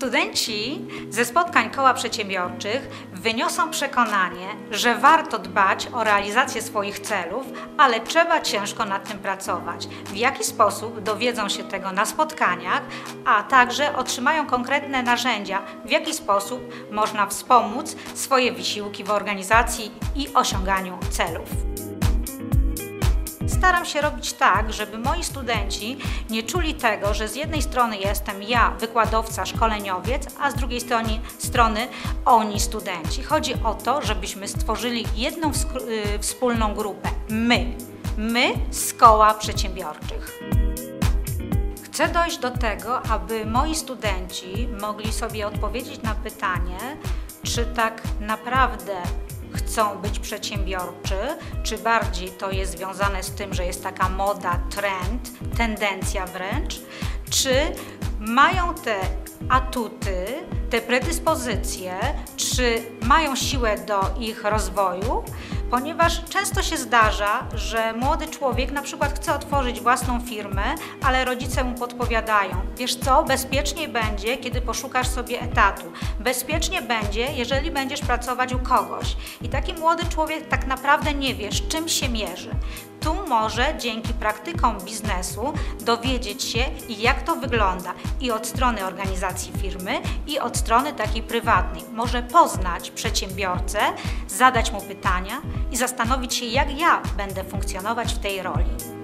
Studenci ze spotkań Koła Przedsiębiorczych wyniosą przekonanie, że warto dbać o realizację swoich celów, ale trzeba ciężko nad tym pracować. W jaki sposób dowiedzą się tego na spotkaniach, a także otrzymają konkretne narzędzia, w jaki sposób można wspomóc swoje wysiłki w organizacji i osiąganiu celów. Staram się robić tak, żeby moi studenci nie czuli tego, że z jednej strony jestem ja, wykładowca, szkoleniowiec, a z drugiej strony oni, studenci. Chodzi o to, żebyśmy stworzyli jedną wspólną grupę. My z Koła Przedsiębiorczych. Chcę dojść do tego, aby moi studenci mogli sobie odpowiedzieć na pytanie, czy tak naprawdę chcą być przedsiębiorczy, czy bardziej to jest związane z tym, że jest taka moda, trend, tendencja wręcz, czy mają te atuty, te predyspozycje, czy mają siłę do ich rozwoju, ponieważ często się zdarza, że młody człowiek na przykład chce otworzyć własną firmę, ale rodzice mu podpowiadają: wiesz co, bezpiecznie będzie, kiedy poszukasz sobie etatu. Bezpiecznie będzie, jeżeli będziesz pracować u kogoś. I taki młody człowiek tak naprawdę nie wie, z czym się mierzy. Tu może dzięki praktykom biznesu dowiedzieć się, jak to wygląda i od strony organizacji firmy, i od strony takiej prywatnej. Może poznać przedsiębiorcę, zadać mu pytania i zastanowić się, jak ja będę funkcjonować w tej roli.